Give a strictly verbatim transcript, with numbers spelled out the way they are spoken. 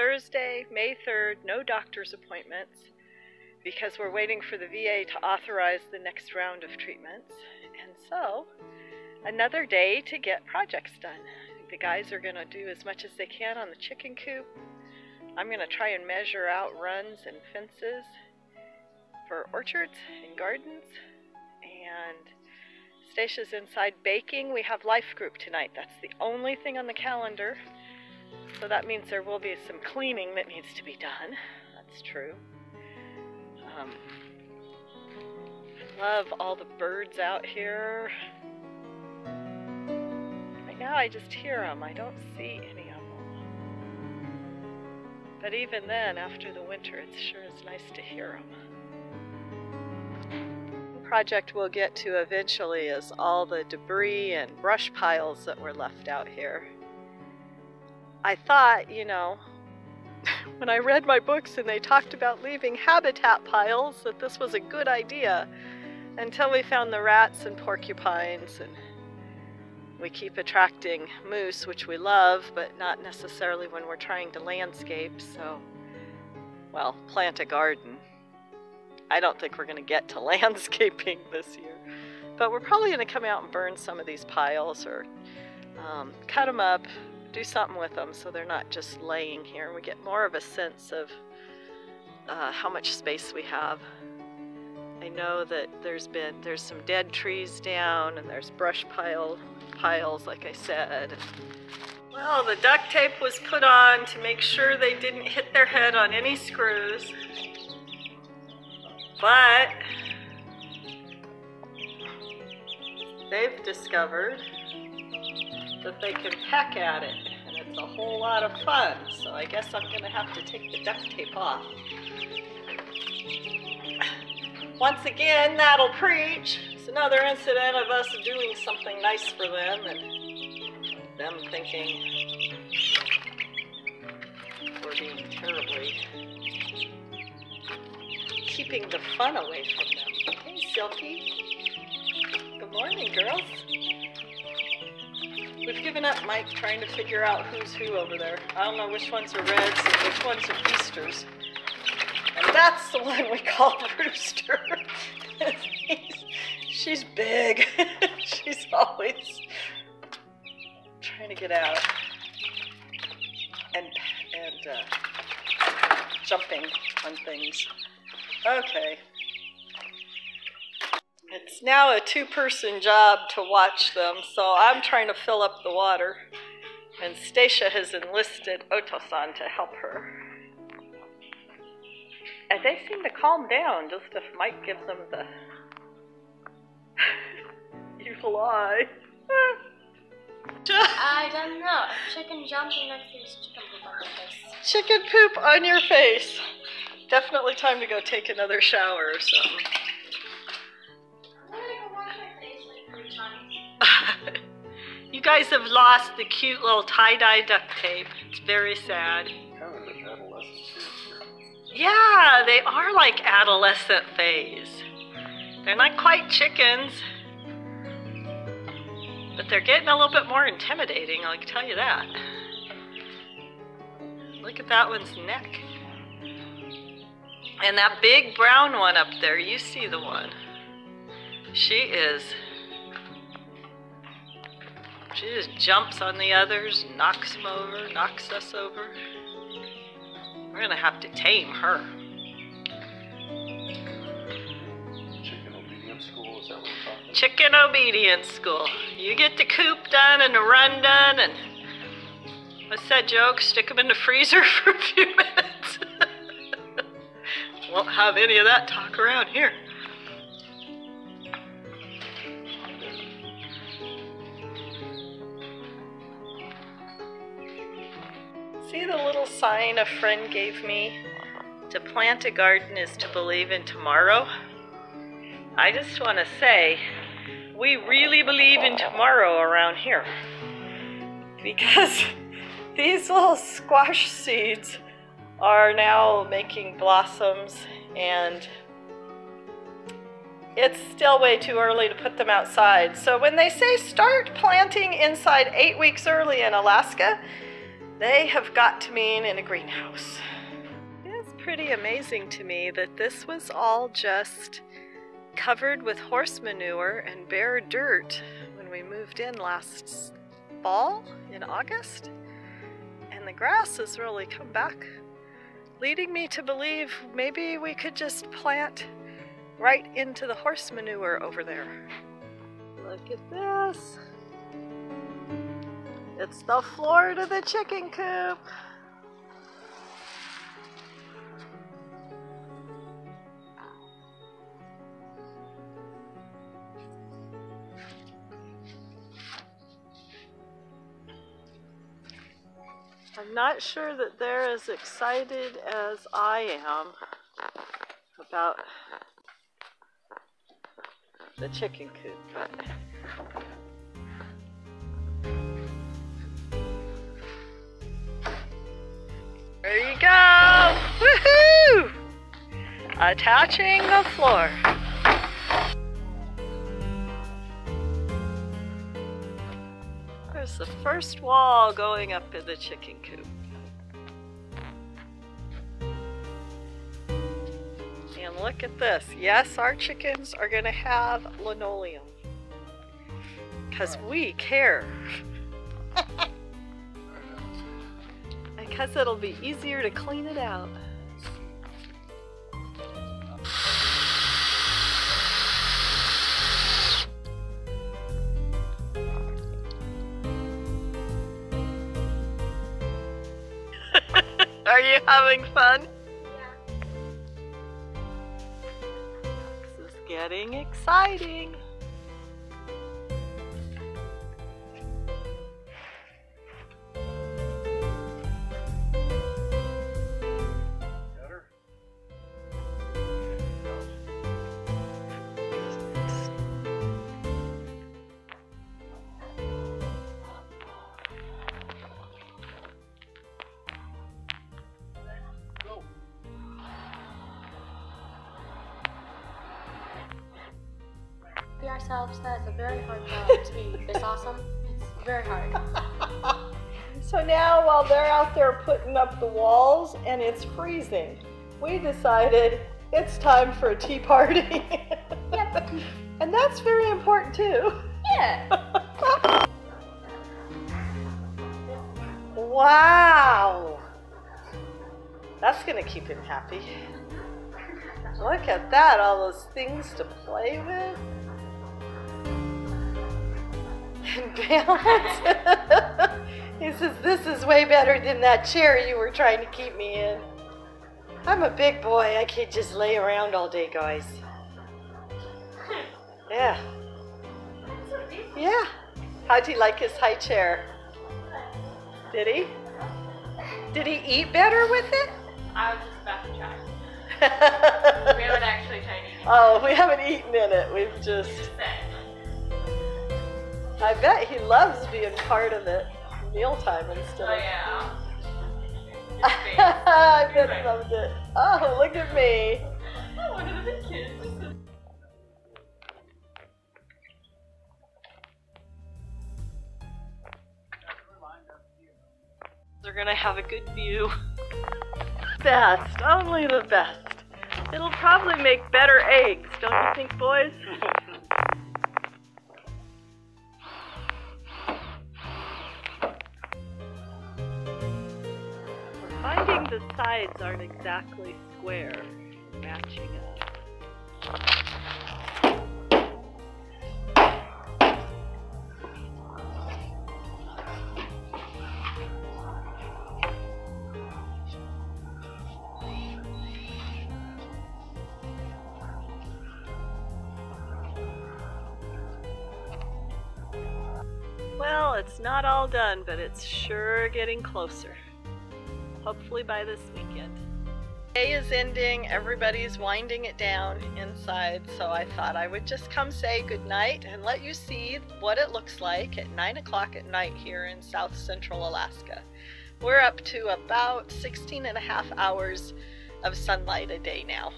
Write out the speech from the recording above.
Thursday, May third, no doctor's appointments because we're waiting for the V A to authorize the next round of treatments. And so, another day to get projects done. The guys are going to do as much as they can on the chicken coop. I'm going to try and measure out runs and fences for orchards and gardens. And Stacia's inside baking. We have life group tonight. That's the only thing on the calendar. So that means there will be some cleaning that needs to be done. That's true. Um, I love all the birds out here. Right now I just hear them. I don't see any of them. But even then, after the winter, it sure is nice to hear them. The project we'll get to eventually is all the debris and brush piles that were left out here. I thought, you know, when I read my books and they talked about leaving habitat piles, that this was a good idea until we found the rats and porcupines, and we keep attracting moose, which we love, but not necessarily when we're trying to landscape, so, well, plant a garden. I don't think we're going to get to landscaping this year, but we're probably going to come out and burn some of these piles or um, cut them up. Do something with them so they're not just laying here, and we get more of a sense of uh, how much space we have. I know that there's been there's some dead trees down, and there's brush pile piles like I said. Well, the duct tape was put on to make sure they didn't hit their head on any screws, but they've discovered that they can peck at it, and it's a whole lot of fun, so I guess I'm going to have to take the duct tape off. Once again, that'll preach. It's another incident of us doing something nice for them, and them thinking we're being terribly keeping the fun away from them. Hey, Silky. Good morning, girls. We've given up, Mike, trying to figure out who's who over there. I don't know which ones are Reds and which ones are Roosters. And that's the one we call Rooster. She's big. She's always trying to get out and, and uh, jumping on things. Okay. It's now a two-person job to watch them, so I'm trying to fill up the water, and Stacia has enlisted Oto-san to help her. And they seem to calm down just if Mike gives them the you fly. I don't know. Chicken jumped and then there's chicken poop on your face. Chicken poop on your face. Definitely time to go take another shower or something. You guys have lost the cute little tie-dye duct tape. It's very sad. Kind of an adolescent phase. Yeah, they are like adolescent phase. They're not quite chickens, but they're getting a little bit more intimidating, I can tell you that. Look at that one's neck. And that big brown one up there, you see the one. She is... She just jumps on the others, knocks them over, knocks us over. We're gonna have to tame her. Chicken obedience school, is that what we're talking about? Chicken obedience school. You get the coop done and the run done, and what's that joke? Stick them in the freezer for a few minutes. Won't have any of that talk around here. See the little sign a friend gave me? To plant a garden is to believe in tomorrow. I just want to say, we really believe in tomorrow around here. Because these little squash seeds are now making blossoms, and it's still way too early to put them outside. So when they say start planting inside eight weeks early in Alaska, They have got to mean in a greenhouse. It is pretty amazing to me that this was all just covered with horse manure and bare dirt when we moved in last fall in August. And the grass has really come back, leading me to believe maybe we could just plant right into the horse manure over there. Look at this. It's the floor to the chicken coop. I'm not sure that they're as excited as I am about the chicken coop, but there you go! Woohoo! Attaching the floor. There's the first wall going up in the chicken coop. And look at this. Yes, our chickens are going to have linoleum. Because we care. Because it'll be easier to clean it out. Are you having fun? Yeah. This is getting exciting. Ourselves, that's a very hard job to be this awesome. It's very hard. So now while they're out there putting up the walls and it's freezing, we decided it's time for a tea party. Yep. And that's very important too. Yeah. Wow. That's gonna keep him happy. Look at that, all those things to play with. And balance. He says, this is way better than that chair you were trying to keep me in. I'm a big boy. I can't just lay around all day, guys. Yeah. Yeah. How'd he like his high chair? Did he? Did he eat better with it? I was just about to try. We haven't actually tried eating. Oh, we haven't eaten in it. We've just... I bet he loves being part of it, mealtime and stuff. Oh yeah. I bet he loves it. Oh, look at me. Oh, one of the big kids. They're gonna have a good view. Best, only the best. It'll probably make better eggs, don't you think, boys? Finding the sides aren't exactly square, matching up. Well, it's not all done, but it's sure getting closer. Hopefully by this weekend. Day is ending, everybody's winding it down inside, so I thought I would just come say goodnight and let you see what it looks like at nine o'clock at night here in South Central Alaska. We're up to about sixteen and a half hours of sunlight a day now.